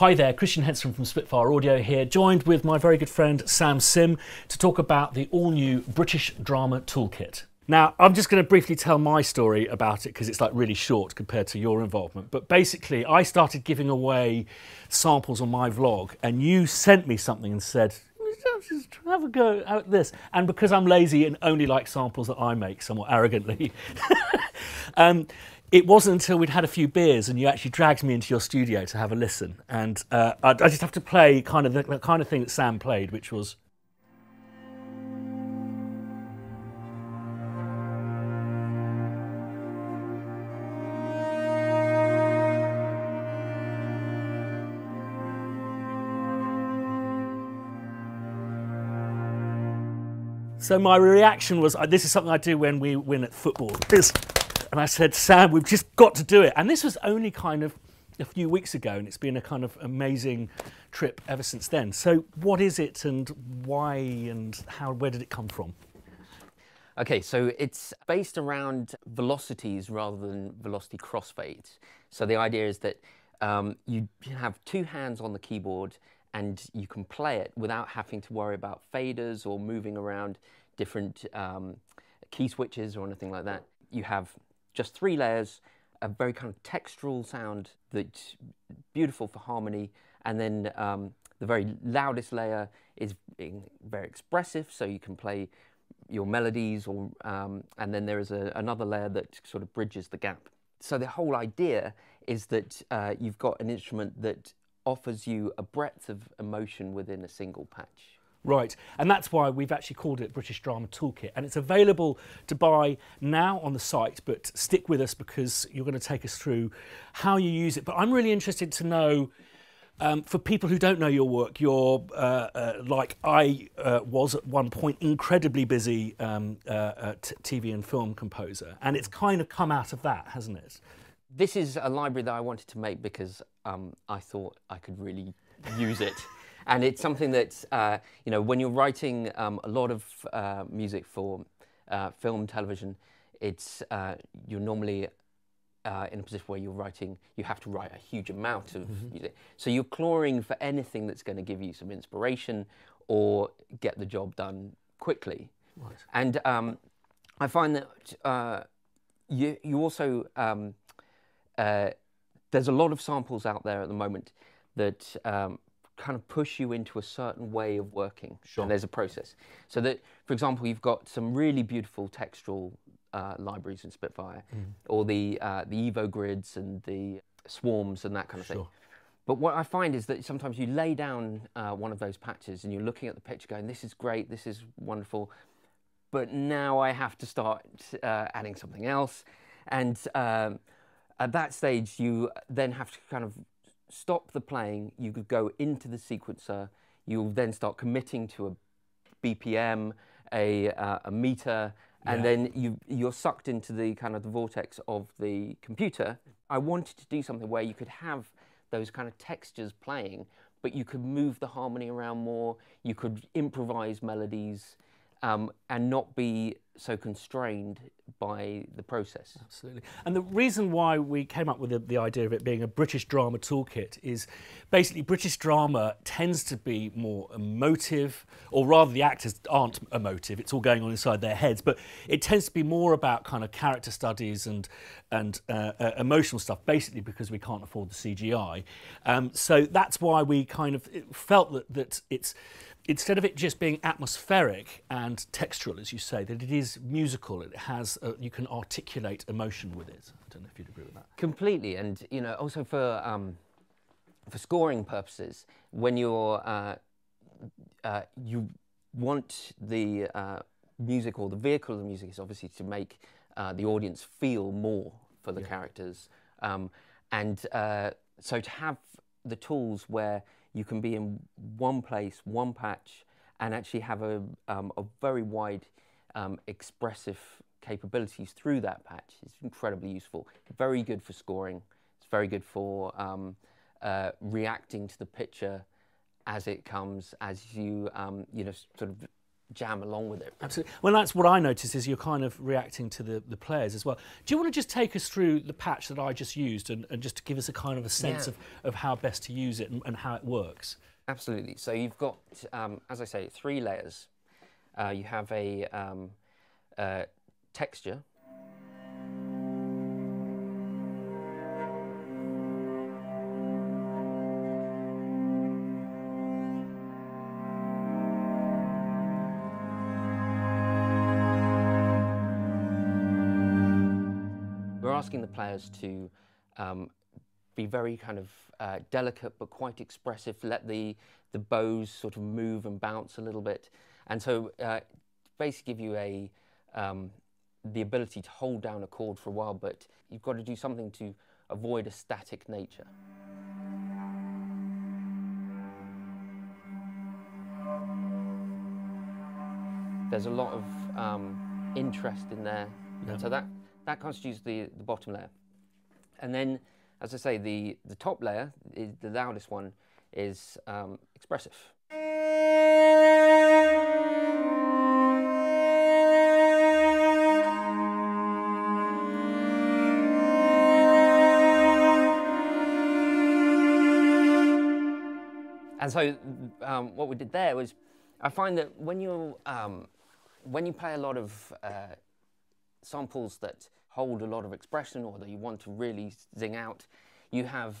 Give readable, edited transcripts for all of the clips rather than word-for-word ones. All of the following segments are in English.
Hi there, Christian Henson from Spitfire Audio here, joined with my very good friend Sam Sim to talk about the all-new British Drama Toolkit. Now, I'm just going to briefly tell my story about it because it's like really short compared to your involvement. But basically, I started giving away samples on my vlog and you sent me something and said, just have a go at this. And because I'm lazy and only like samples that I make somewhat arrogantly, it wasn't until we'd had a few beers and you actually dragged me into your studio to have a listen. And I just have to play kind of the kind of thing that Sam played, which was... So my reaction was, this is something I do when we win at football. This, and I said, Sam, we've just got to do it. And this was only kind of a few weeks ago, and it's been a kind of amazing trip ever since then. So what is it, and why, and how? Where did it come from? Okay, so it's based around velocities rather than velocity crossfades. So the idea is that you have two hands on the keyboard, and you can play it without having to worry about faders or moving around different key switches or anything like that. You have just three layers, a very kind of textural sound that's beautiful for harmony, and then the very loudest layer is being very expressive, so you can play your melodies, or, and then there is another layer that sort of bridges the gap. So the whole idea is that you've got an instrument that offers you a breadth of emotion within a single patch. Right, and that's why we've actually called it British Drama Toolkit, and it's available to buy now on the site, but stick with us because you're going to take us through how you use it. But I'm really interested to know, for people who don't know your work, you're, like I was at one point, incredibly busy TV and film composer, and it's kind of come out of that, hasn't it? This is a library that I wanted to make because I thought I could really use it. And it's something that, you know, when you're writing a lot of music for film, television, it's, you're normally in a position where you're writing, you have to write a huge amount of music. So you're clawing for anything that's going to give you some inspiration or get the job done quickly. Right. And I find that you also... there's a lot of samples out there at the moment that kind of push you into a certain way of working. Sure. And there's a process. So that, for example, you've got some really beautiful textual libraries in Spitfire, or the Evo grids and the swarms and that kind of thing. But what I find is that sometimes you lay down one of those patches and you're looking at the picture going, this is great, this is wonderful, but now I have to start adding something else. And... at that stage, you then have to kind of stop the playing. You could go into the sequencer. You'll then start committing to a BPM, a meter, and then you're sucked into the kind of the vortex of the computer. I wanted to do something where you could have those kind of textures playing, but you could move the harmony around more. You could improvise melodies. And not be so constrained by the process. Absolutely. And the reason why we came up with the idea of it being a British Drama Toolkit is basically British drama tends to be more emotive, or rather the actors aren't emotive, it's all going on inside their heads, but it tends to be more about kind of character studies and emotional stuff, basically because we can't afford the CGI. So that's why we kind of felt that it's... instead of it just being atmospheric and textural, as you say, that it is musical. It has you can articulate emotion with it. I don't know if you'd agree with that. Completely, and you know, also for scoring purposes, when you're you want the music, or the vehicle of the music is obviously to make the audience feel more for the characters, so to have the tools where you can be in one place, one patch, and actually have a very wide expressive capabilities through that patch. It's incredibly useful. Very good for scoring. It's very good for reacting to the picture as it comes, as you you know, sort of jam along with it. Absolutely. Well, that's what I noticed, is you're kind of reacting to the players as well. Do you want to just take us through the patch that I just used and just to give us a kind of a sense of how best to use it and how it works? Absolutely. So you've got, as I say, three layers. You have a texture. Asking the players to be very kind of delicate but quite expressive, let the bows sort of move and bounce a little bit, and so basically give you a the ability to hold down a chord for a while, but you've got to do something to avoid a static nature. There's a lot of interest in there, and so that constitutes the bottom layer. And then, as I say, the top layer, the loudest one, is expressive. And so what we did there was, I find that when you play a lot of samples that hold a lot of expression, or that you want to really zing out, you have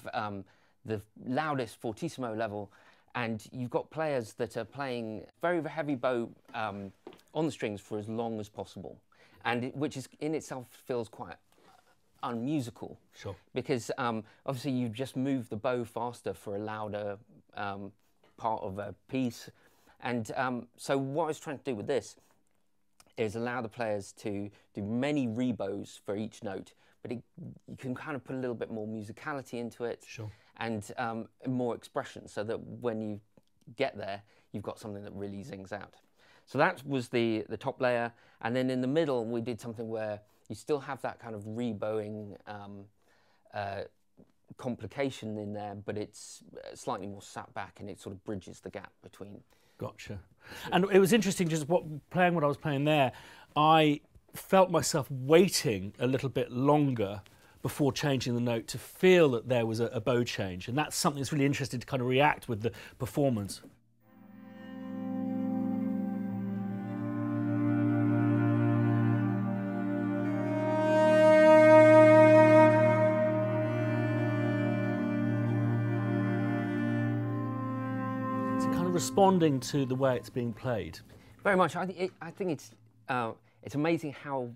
the loudest fortissimo level, and you've got players that are playing very heavy bow on the strings for as long as possible, and which is in itself feels quite unmusical. Sure. Because obviously you just move the bow faster for a louder part of a piece, and so what I was trying to do with this is allow the players to do many rebows for each note, but you can kind of put a little bit more musicality into it. Sure. And more expression, so that when you get there, you've got something that really zings out. So that was the top layer, and then in the middle we did something where you still have that kind of rebowing complication in there, but it's slightly more sat back, and it sort of bridges the gap between. Gotcha. And it was interesting, just playing what I was playing there, I felt myself waiting a little bit longer before changing the note to feel that there was a bow change, and that's something that's really interesting to kind of react with the performance. Responding to the way it's being played. Very much. I think it's amazing how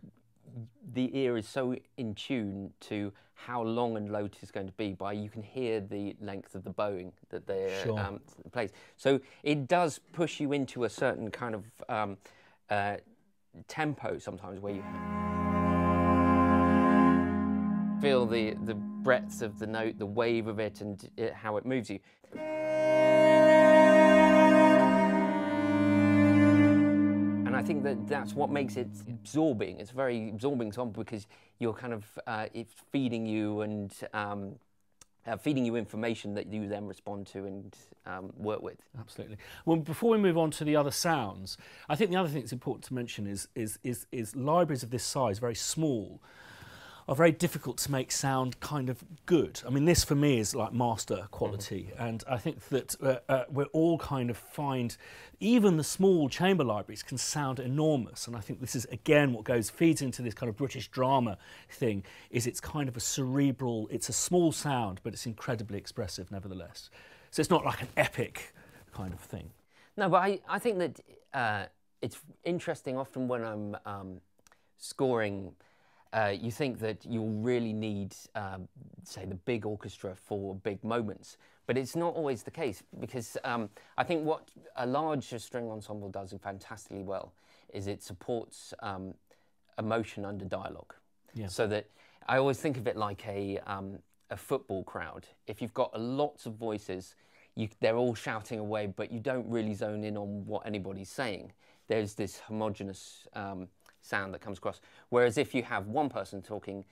the ear is so in tune to how long and low it is going to be. By you can hear the length of the bowing that they're sure. Plays. So it does push you into a certain kind of tempo sometimes, where you feel the breadth of the note, the wave of it, and how it moves you. I think that's what makes it absorbing. It's a very absorbing song, because you're kind of it's feeding you and feeding you information that you then respond to and work with. Absolutely. Well, before we move on to the other sounds, I think the other thing that's important to mention is libraries of this size, very small, are very difficult to make sound kind of good. I mean, this for me is like master quality, and I think that we're all kind of find even the small chamber libraries can sound enormous, and I think this is again what feeds into this kind of British drama thing, is it's kind of a cerebral, it's a small sound, but it's incredibly expressive nevertheless. So it's not like an epic kind of thing. No, but I think that it's interesting often when I'm scoring. You think that you'll really need, say, the big orchestra for big moments, but it's not always the case, because I think what a larger string ensemble does fantastically well is it supports emotion under dialogue. Yeah. So that I always think of it like a football crowd. If you've got lots of voices, they're all shouting away, but you don't really zone in on what anybody's saying. There's this homogeneous sound that comes across, whereas if you have one person talking,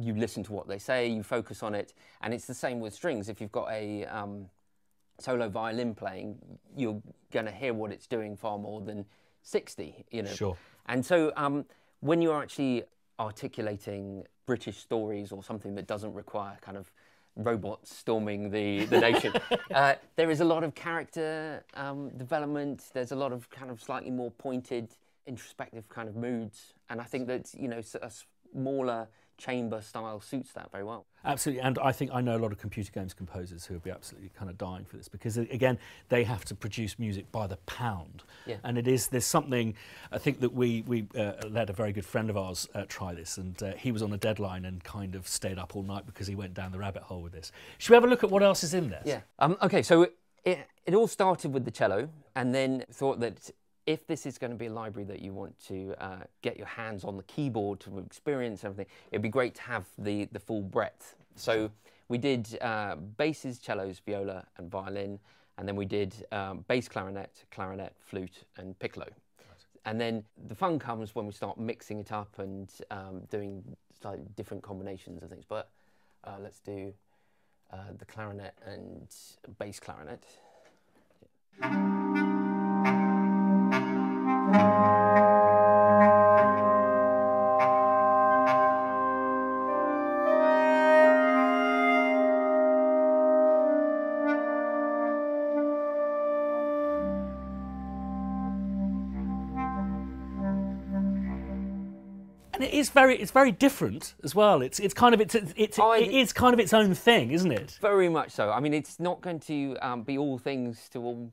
you listen to what they say, you focus on it, and it's the same with strings. If you've got a solo violin playing, you're going to hear what it's doing far more than, 60, you know. Sure. And so when you're actually articulating British stories or something that doesn't require kind of robots storming the nation, there is a lot of character development. There's a lot of kind of slightly more pointed, introspective kind of moods. And I think that, you know, a smaller chamber style suits that very well. Absolutely, and I think I know a lot of computer games composers who would be absolutely kind of dying for this, because again they have to produce music by the pound, yeah. And it is, there's something, I think that we let a very good friend of ours try this, and he was on a deadline and kind of stayed up all night because he went down the rabbit hole with this. Should we have a look at what else is in there? Yeah. Okay, so it all started with the cello, and then thought that if this is going to be a library that you want to get your hands on the keyboard to experience everything, it'd be great to have the full breadth. So we did basses, cellos, viola and violin, and then we did bass clarinet, clarinet, flute and piccolo. Right. And then the fun comes when we start mixing it up and doing slightly different combinations of things. But let's do the clarinet and bass clarinet. Yeah. And it is very different as well. It is kind of its own thing, isn't it? Very much so. I mean, it's not going to be all things to all,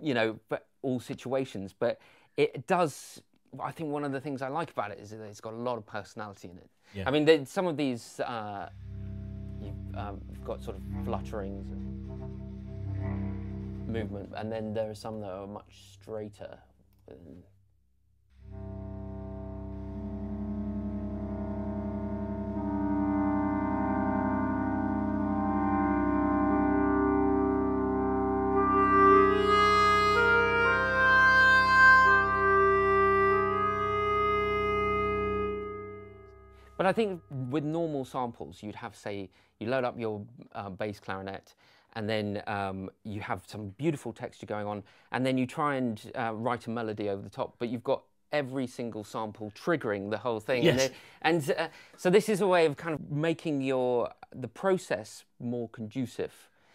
you know, but all situations, but it does. I think one of the things I like about it is that it's got a lot of personality in it. Yeah. I mean, some of these you've got sort of flutterings and movement, and then there are some that are much straighter. But I think with normal samples, you'd have, say, you load up your bass clarinet, and then you have some beautiful texture going on, and then you try and write a melody over the top, but you've got every single sample triggering the whole thing. Yes. And so this is a way of kind of making the process more conducive.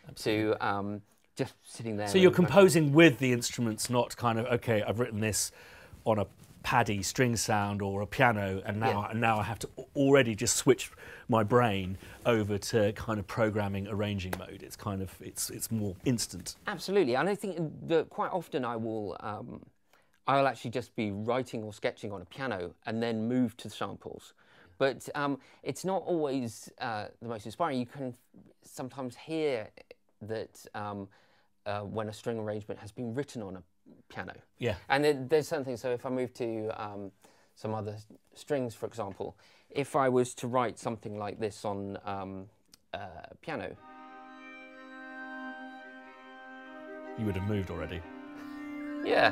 Absolutely. To just sitting there. So you're composing with the instruments, not kind of, okay, I've written this on a paddy string sound or a piano, and now, yeah. Now I have to already just switch my brain over to kind of programming, arranging mode. It's kind of, it's more instant. Absolutely, and I think that quite often I'll actually just be writing or sketching on a piano and then move to samples. But it's not always the most inspiring. You can sometimes hear that when a string arrangement has been written on a piano. Yeah. And there's something, so if I move to some other strings, for example, if I was to write something like this on piano. You would have moved already. Yeah.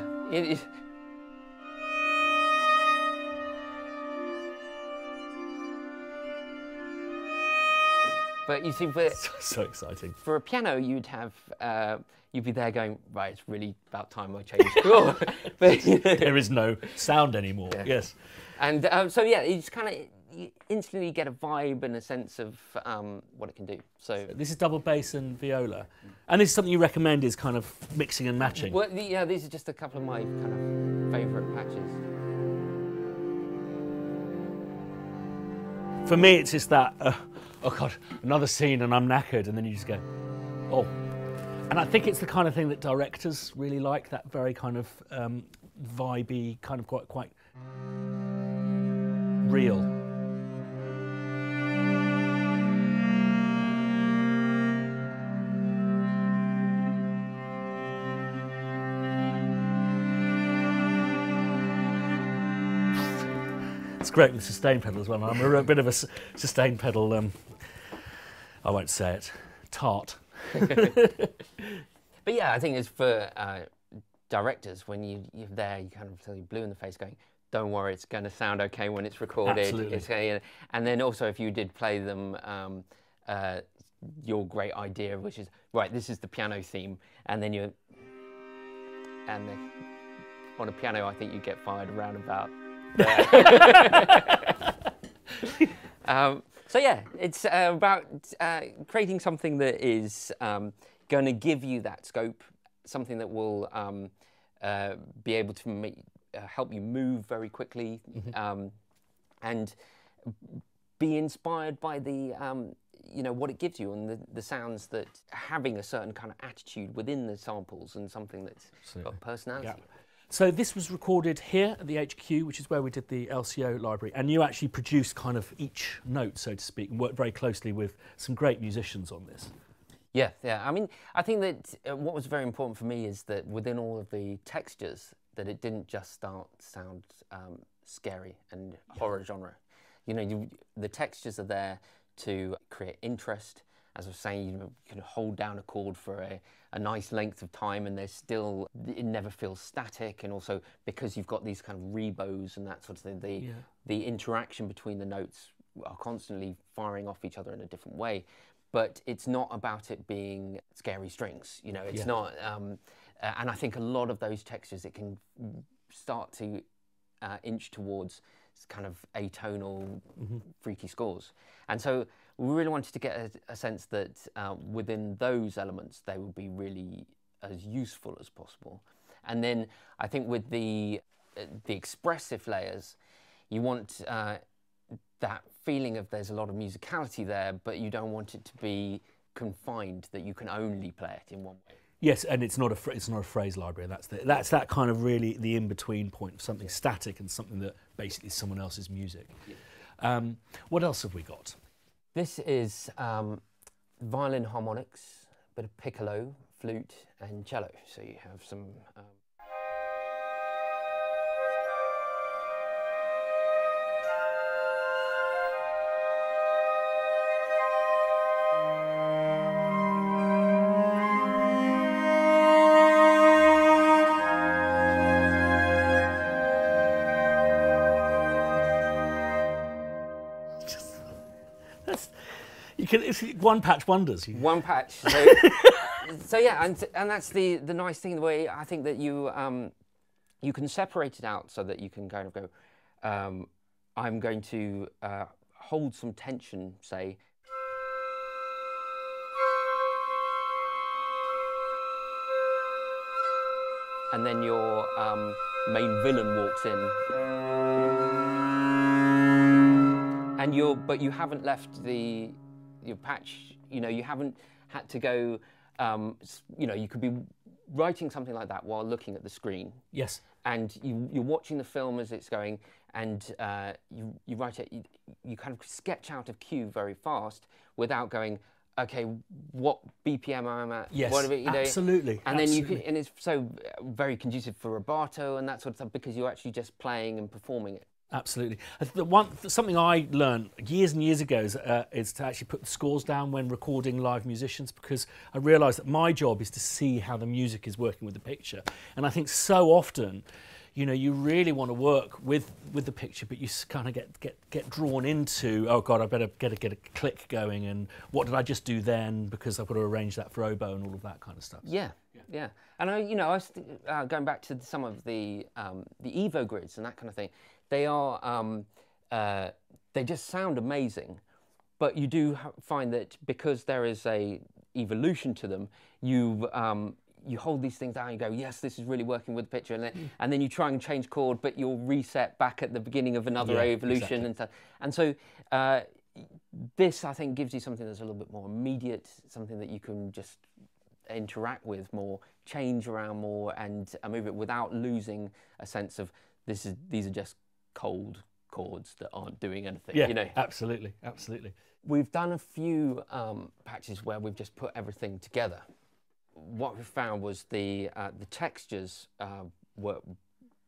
But you see, so exciting. For a piano, you'd be there going, right, it's really about time I changed. But, you know. There is no sound anymore. Yeah. Yes. And so yeah, you just kind of instantly get a vibe and a sense of what it can do. So this is double bass and viola, and this is something you recommend, is kind of mixing and matching. Well, yeah, these are just a couple of my kind of favourite patches. For me, it's just that, oh God, another scene and I'm knackered, and then you just go, oh. And I think it's the kind of thing that directors really like, that very kind of vibey, kind of quite real. It's great with sustain pedal as well. I'm a bit of a sustain pedal, I won't say it, tart. But yeah, I think it's for directors, when you're there, you kind of feel blue in the face going, don't worry, it's going to sound okay when it's recorded. Absolutely. It's gonna, and then also if you did play them your great idea, which is, right, this is the piano theme, and then you're... on a piano, I think you get fired around about there. So yeah, it's about creating something that is going to give you that scope, something that will be able to help you move very quickly, and be inspired by the you know, what it gives you and the sounds that having a certain kind of attitude within the samples and something that's got personality. Yeah. So this was recorded here at the HQ, which is where we did the LCO library, and you actually produced kind of each note, so to speak, and worked very closely with some great musicians on this. Yeah, yeah. I mean, I think that what was very important for me is that within all of the textures, that it didn't just sound scary and horror genre. You know, the textures are there to create interest. As I was saying, you know, you can hold down a chord for a nice length of time and there's still, it never feels static, and also because you've got these kind of rebos and that sort of thing, the interaction between the notes are constantly firing off each other in a different way. But it's not about it being scary strings, you know, it's not, and I think a lot of those textures, it can start to inch towards kind of atonal, freaky scores. And so we really wanted to get a sense that within those elements, they would be really as useful as possible. And then I think with the expressive layers, you want that feeling of there's a lot of musicality there, but you don't want it to be confined, that you can only play it in one way. Yes, and it's not a phrase library. That's that kind of really the in-between point of something static and something that basically is someone else's music. Yeah. What else have we got? This is violin harmonics, a bit of piccolo, flute and cello. So you have some... It's one-patch wonders. One-patch. So, so yeah, and that's the nice thing, the way I think that you you can separate it out so that you can kind of go, I'm going to hold some tension, say, and then your main villain walks in, and but you haven't left your patch, you know, you haven't had to go, you know, you could be writing something like that while looking at the screen. Yes. And you're watching the film as it's going, and you write it, you kind of sketch out of cue very fast without going, okay, what BPM am I at? Yes, what, you know, absolutely. And then you can, and it's so very conducive for rubato and that sort of stuff, because you're actually just playing and performing it. Absolutely. Something I learned years and years ago is to actually put the scores down when recording live musicians, because I realised that my job is to see how the music is working with the picture. And I think so often, you know, you really want to work with the picture, but you kind of get drawn into, oh God, I better get a click going, and what did I just do then, because I've got to arrange that for oboe and all of that kind of stuff. Yeah, yeah, yeah. And I, you know, I was going back to some of the Evo grids and that kind of thing. They are, they just sound amazing, but you do find that because there is a evolution to them, you hold these things down and you go, yes, this is really working with the picture, and then you try and change chord, but you'll reset back at the beginning of another evolution, and so this, I think, gives you something that's a little bit more immediate, something that you can just interact with more, change around more, and move it without losing a sense of these are just cold chords that aren't doing anything, you know? Absolutely, absolutely. We've done a few patches where we've just put everything together. What we found was the textures work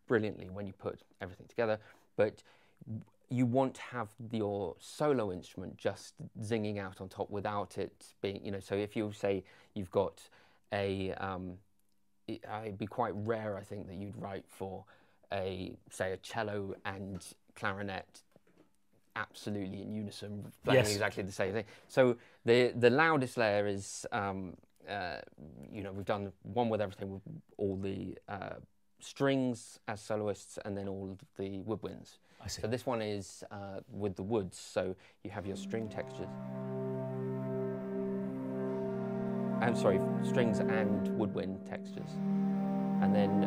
brilliantly when you put everything together, but you want to have your solo instrument just zinging out on top without it being, you know, so if you say you've got a, it'd be quite rare, I think, that you'd write for say a cello and clarinet absolutely in unison, playing exactly the same thing. So the loudest layer is, you know, we've done one with everything, with all the strings as soloists and then all of the woodwinds. I see. So this one is with the woods, so you have your string textures. I'm sorry, strings and woodwind textures. And then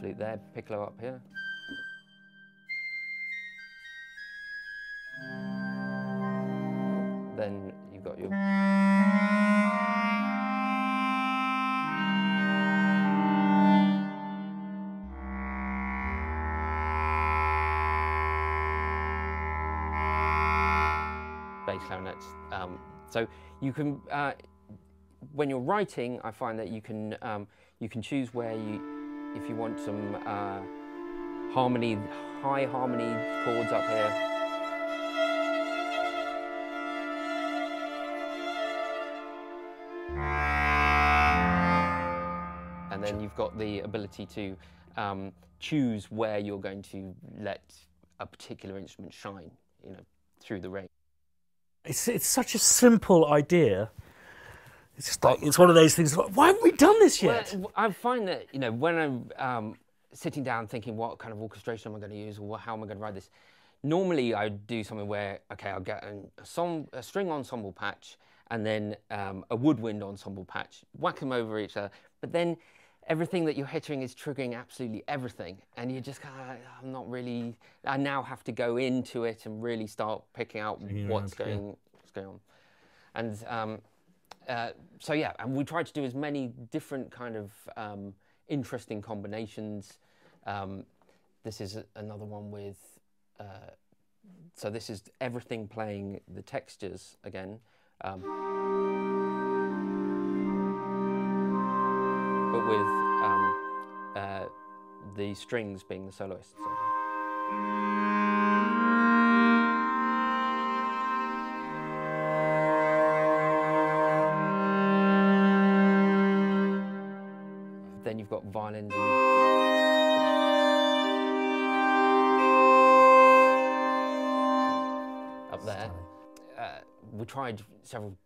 flute there, piccolo up here. Then you've got your... bass clarinets. So you can, when you're writing, I find that you can choose where you, if you want some harmony, high harmony chords up here. And then you've got the ability to choose where you're going to let a particular instrument shine, you know, through the range. It's such a simple idea. It's just like, it's one of those things. Like, why haven't we done this yet? Well, I find that, you know, when I'm sitting down thinking, what kind of orchestration am I going to use, or how am I going to write this? Normally, I do something where, okay, I'll get a string ensemble patch and then a woodwind ensemble patch, whack them over each other, but then everything that you're hitting is triggering absolutely everything, and you're just kind of like, I'm not really, I now have to go into it and really start picking out what's going on. And so yeah, and we tried to do as many different kind of interesting combinations. This is another one with, so this is everything playing the textures again. But with the strings being the soloists. So. Then you've got violins. Up there. We tried several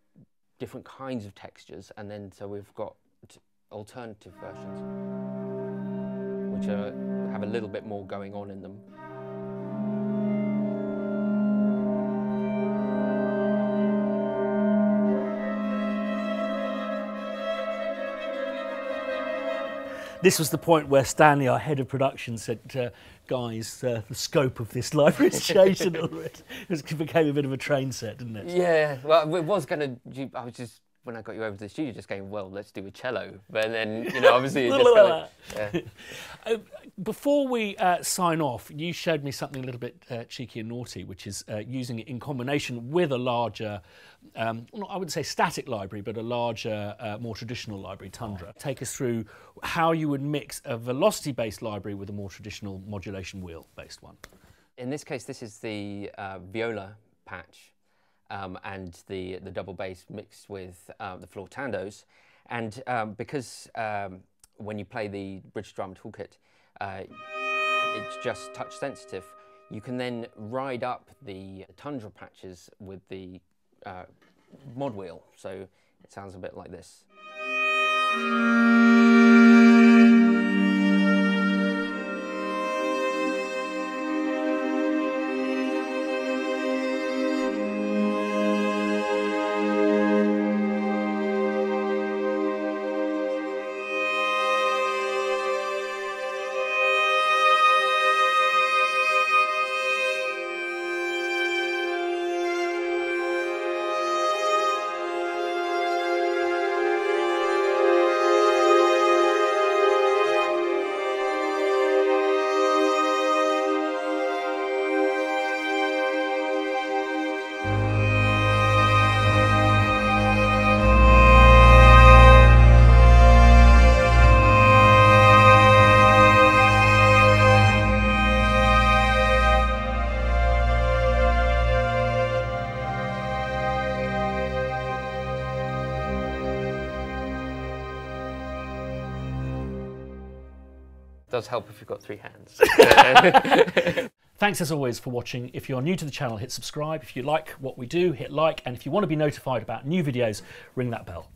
different kinds of textures, and then so we've got alternative versions, which are, have a little bit more going on in them. This was the point where Stanley, our head of production, said, guys, the scope of this library is changing a little bit. It became a bit of a train set, didn't it? Yeah, well, it was going to, I was just, when I got you over to the studio, just going, well, let's do a cello. But then, you know, obviously, it just kind of, yeah. Before we sign off, you showed me something a little bit cheeky and naughty, which is using it in combination with a larger, I wouldn't say static library, but a larger, more traditional library, Tundra. Take us through how you would mix a velocity-based library with a more traditional modulation wheel-based one. In this case, this is the viola patch. And the double bass mixed with the floor tandos. And because when you play the British Drama Toolkit, it's just touch sensitive, you can then ride up the Tundra patches with the mod wheel. So it sounds a bit like this. Does help if you've got three hands. Thanks as always for watching. If you're new to the channel, hit subscribe. If you like what we do, hit like. And if you want to be notified about new videos, ring that bell.